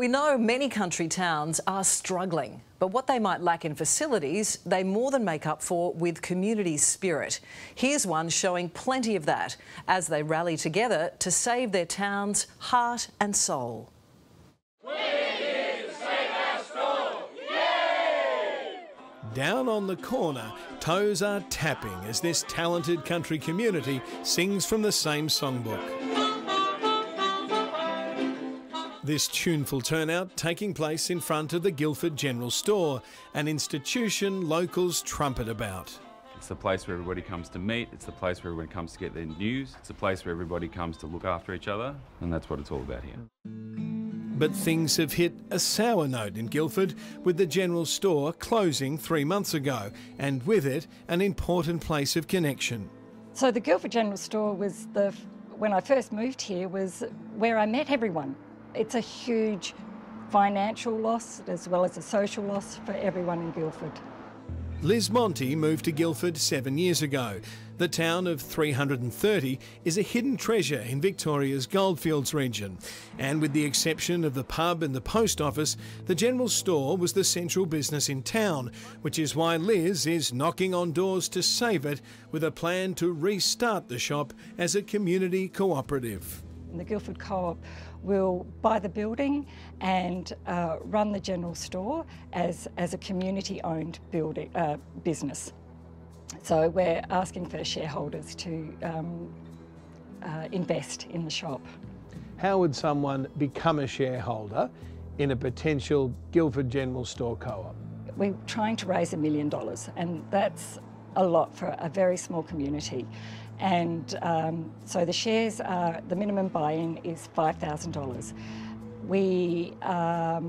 We know many country towns are struggling, but what they might lack in facilities, they more than make up for with community spirit. Here's one showing plenty of that as they rally together to save their town's heart and soul. Down on the corner, toes are tapping as this talented country community sings from the same songbook. This tuneful turnout taking place in front of the Guildford General Store, an institution locals trumpet about. It's the place where everybody comes to meet, it's the place where everyone comes to get their news, it's the place where everybody comes to look after each other, and that's what it's all about here. But things have hit a sour note in Guildford, with the General Store closing 3 months ago, and with it, an important place of connection. So the Guildford General Store was when I first moved here, was where I met everyone. It's a huge financial loss as well as a social loss for everyone in Guildford. Liz Monty moved to Guildford 7 years ago. The town of 330 is a hidden treasure in Victoria's Goldfields region. And with the exception of the pub and the post office, the General Store was the central business in town, which is why Liz is knocking on doors to save it with a plan to restart the shop as a community cooperative. The Guildford Co-op will buy the building and run the General Store as a community-owned business. So we're asking for shareholders to invest in the shop. How would someone become a shareholder in a potential Guildford General Store Co-op? We're trying to raise $1 million, and that's a lot for a very small community. And so the shares are, the minimum buy-in is $5,000. We are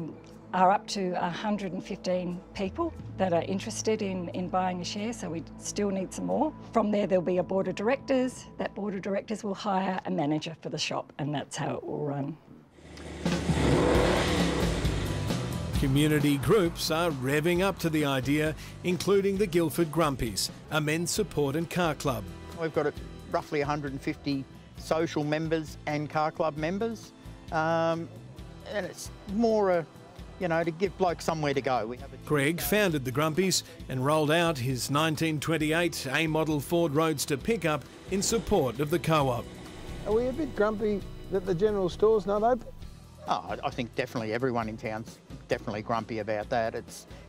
up to 115 people that are interested in buying a share, so we still need some more. From there, there'll be a board of directors. That board of directors will hire a manager for the shop, and that's how it will run. Community groups are revving up to the idea, including the Guildford Grumpies, a men's support and car club. We've got roughly 150 social members and car club members, and it's more a, you know, to give blokes somewhere to go. Greg founded the Grumpies and rolled out his 1928 A model Ford Roadster pickup in support of the co-op. Are we a bit grumpy that the General Store's not open? Oh, I think definitely everyone in town's definitely grumpy about that.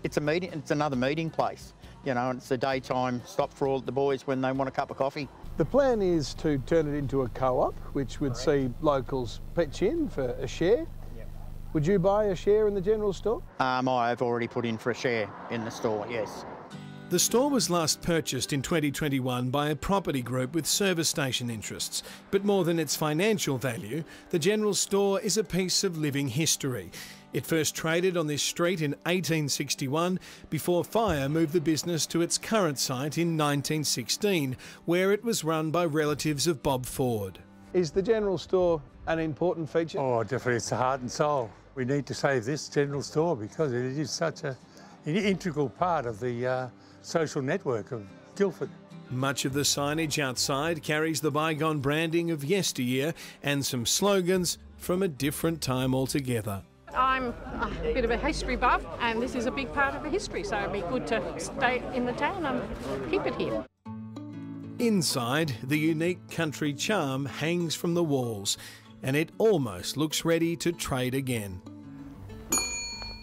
It's another meeting place, you know, and it's a daytime stop for all the boys when they want a cup of coffee. The plan is to turn it into a co-op, which would see locals pitch in for a share. Yep. Would you buy a share in the General Store? I've already put in for a share in the store, yes. The store was last purchased in 2021 by a property group with service station interests. But more than its financial value, the General Store is a piece of living history. It first traded on this street in 1861 before fire moved the business to its current site in 1916, where it was run by relatives of Bob Ford. Is the General Store an important feature? Oh, definitely. It's the heart and soul. We need to save this General Store because it is such an integral part of the social network of Guildford. Much of the signage outside carries the bygone branding of yesteryear and some slogans from a different time altogether. I'm a bit of a history buff, and this is a big part of the history, so it'd be good to stay in the town and keep it here. Inside, the unique country charm hangs from the walls, and it almost looks ready to trade again.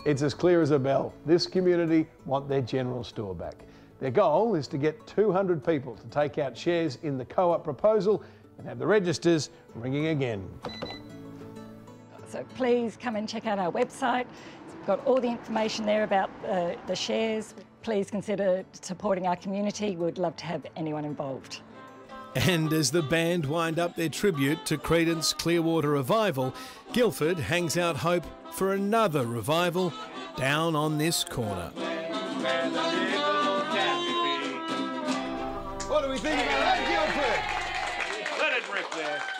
It's as clear as a bell. This community want their General Store back. Their goal is to get 200 people to take out shares in the co-op proposal and have the registers ringing again. So please come and check out our website. We've got all the information there about the shares. Please consider supporting our community. We'd love to have anyone involved. And as the band wind up their tribute to Creedence Clearwater Revival, Guildford hangs out hope for another revival down on this corner. What do we think about that, Guildford? Let it rip there.